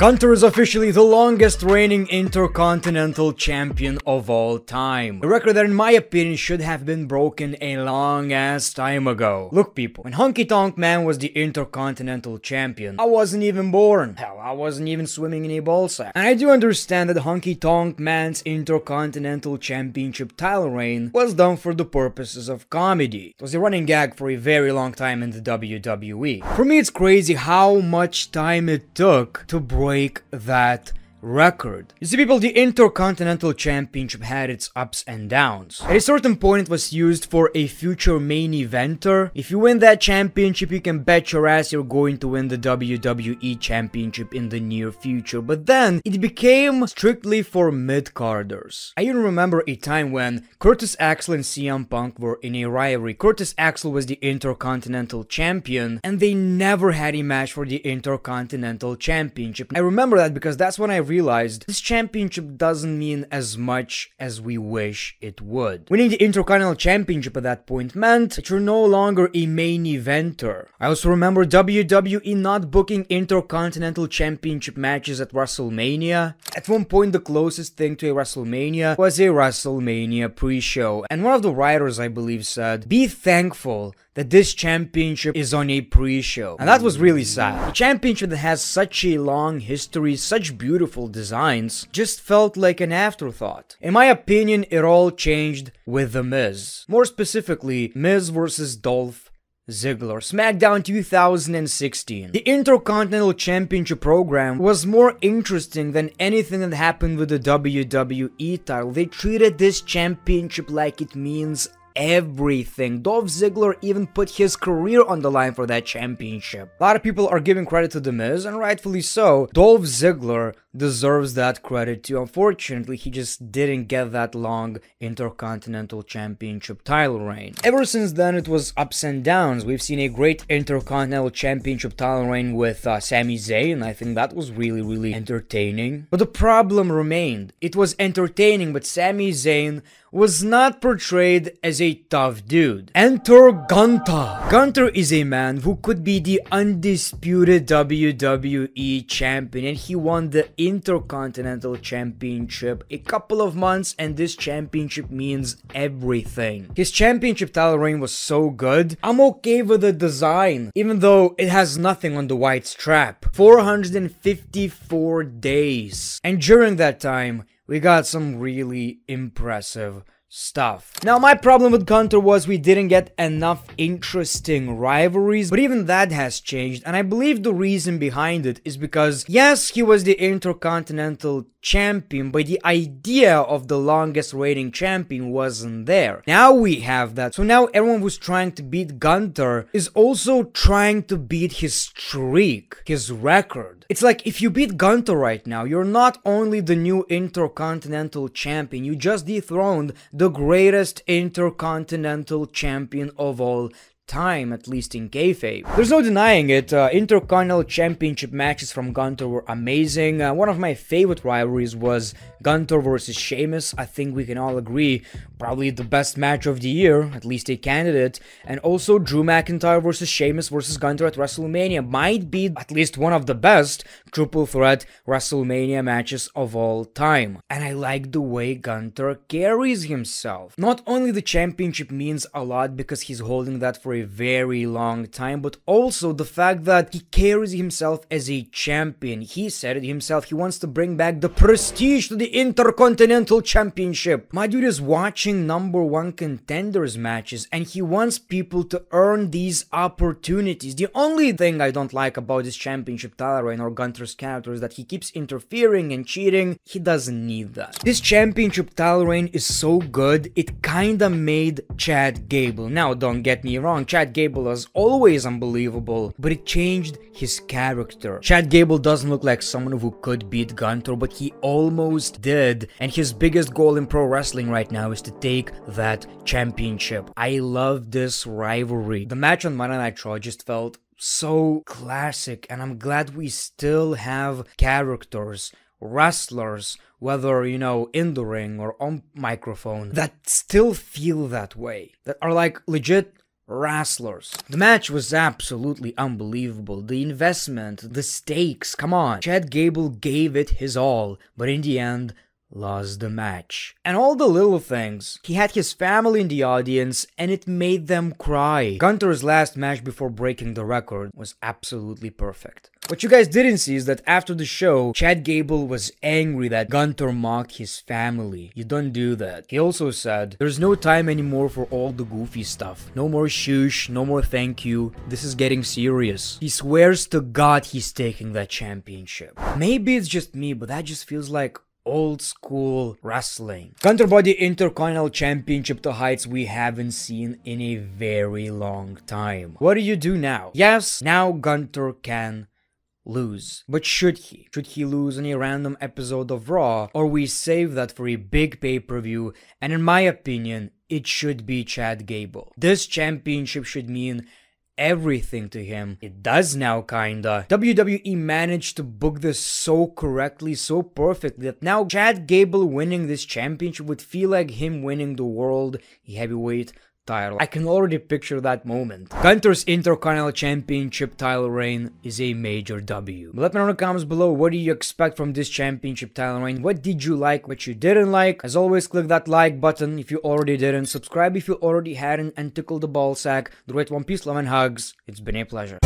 Gunther is officially the longest reigning Intercontinental Champion of all time. A record that in my opinion should have been broken a long ass time ago. Look people, when Honky Tonk Man was the Intercontinental Champion, I wasn't even born. Hell, I wasn't even swimming in a ballsack. And I do understand that Honky Tonk Man's Intercontinental Championship title reign was done for the purposes of comedy. It was a running gag for a very long time in the WWE. For me it's crazy how much time it took to break that record. You see people, the Intercontinental Championship had its ups and downs. At a certain point it was used for a future main eventer. If you win that championship you can bet your ass you're going to win the WWE Championship in the near future. But then it became strictly for mid-carders. I even remember a time when Curtis Axel and CM Punk were in a rivalry. Curtis Axel was the Intercontinental Champion and they never had a match for the Intercontinental Championship. I remember that because that's when I realized this championship doesn't mean as much as we wish it would. Winning the Intercontinental Championship at that point meant that you're no longer a main eventer. I also remember WWE not booking Intercontinental Championship matches at WrestleMania. At one point the closest thing to a WrestleMania was a WrestleMania pre-show, and one of the writers I believe said, "Be thankful that this championship is on a pre-show." And that was really sad. A championship that has such a long history, such beautiful designs, just felt like an afterthought. In my opinion, it all changed with The Miz. More specifically, Miz versus Dolph Ziggler, SmackDown 2016. The Intercontinental Championship program was more interesting than anything that happened with the WWE title. They treated this championship like it means everything. Dolph Ziggler even put his career on the line for that championship. A lot of people are giving credit to The Miz, and rightfully so. Dolph Ziggler deserves that credit too. Unfortunately, he just didn't get that long Intercontinental Championship title reign. Ever since then, it was ups and downs. We've seen a great Intercontinental Championship title reign with Sami Zayn. I think that was really, really entertaining. But the problem remained. It was entertaining, but Sami Zayn was not portrayed as a tough dude. Enter Gunther. Gunther is a man who could be the undisputed WWE Champion, and he won the Intercontinental Championship a couple of months, and this championship means everything. His championship title reign was so good. I'm okay with the design, even though it has nothing on the white strap. 454 days. And during that time, we got some really impressive stuff. Now, my problem with Gunther was we didn't get enough interesting rivalries, but even that has changed, and I believe the reason behind it is because, yes, he was the Intercontinental Champion, but the idea of the longest reigning champion wasn't there. Now we have that, so now everyone who's trying to beat Gunther is also trying to beat his streak, his record. It's like, if you beat Gunther right now, you're not only the new Intercontinental Champion, you just dethroned the greatest Intercontinental Champion of all time, at least in kayfabe. There's no denying it. Intercontinental Championship matches from Gunther were amazing. One of my favorite rivalries was Gunther versus Sheamus. I think we can all agree, probably the best match of the year, at least a candidate. And also Drew McIntyre versus Sheamus versus Gunther at WrestleMania might be at least one of the best triple threat WrestleMania matches of all time. And I like the way Gunther carries himself. Not only the championship means a lot because he's holding that for a very long time, but also the fact that he carries himself as a champion. He said it himself, he wants to bring back the prestige to the Intercontinental Championship. My dude is watching #1 contenders matches, and he wants people to earn these opportunities. The only thing I don't like about this championship title reign or Gunther's character is that he keeps interfering and cheating. He doesn't need that. This championship title reign is so good, it kinda made Chad Gable. Now, don't get me wrong, Chad Gable was always unbelievable, but it changed his character. Chad Gable doesn't look like someone who could beat Gunther, but he almost did, and his biggest goal in pro wrestling right now is to take that championship. I love this rivalry. The match on Monday Night Raw just felt so classic, and I'm glad we still have characters, wrestlers, whether, you know, in the ring or on microphone, that still feel that way, that are like legit wrestlers. The match was absolutely unbelievable. The investment, the stakes, come on. Chad Gable gave it his all, but in the end, lost the match. And all the little things. He had his family in the audience and it made them cry. Gunther's last match before breaking the record was absolutely perfect. What you guys didn't see is that after the show, Chad Gable was angry that Gunther mocked his family. You don't do that. He also said, there's no time anymore for all the goofy stuff. No more shush, no more thank you. This is getting serious. He swears to God he's taking that championship. Maybe it's just me, but that just feels like old school wrestling. Gunther brought the Intercontinental Championship to heights we haven't seen in a very long time. What do you do now? Yes, now Gunther can lose. But should he? Should he lose in a random episode of Raw? Or we save that for a big pay-per-view? And in my opinion, it should be Chad Gable. This championship should mean everything to him. It does now, kinda. WWE managed to book this so correctly, so perfectly, that now Chad Gable winning this championship would feel like him winning the world heavyweight title. I can already picture that moment. Gunther's Intercontinental Championship title reign is a major W. Let me know in the comments below, what do you expect from this championship title reign? What did you like? What you didn't like? As always, click that like button if you already didn't. Subscribe if you already hadn't, and tickle the ballsack. The Great One, peace, love, and hugs. It's been a pleasure.